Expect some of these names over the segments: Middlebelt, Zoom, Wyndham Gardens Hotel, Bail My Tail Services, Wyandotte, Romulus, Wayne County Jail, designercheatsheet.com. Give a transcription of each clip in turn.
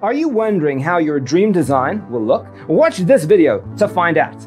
Are you wondering how your dream design will look? Watch this video to find out.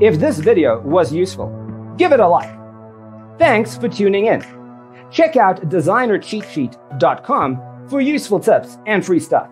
If this video was useful, give it a like. Thanks for tuning in. Check out designercheatsheet.com for useful tips and free stuff.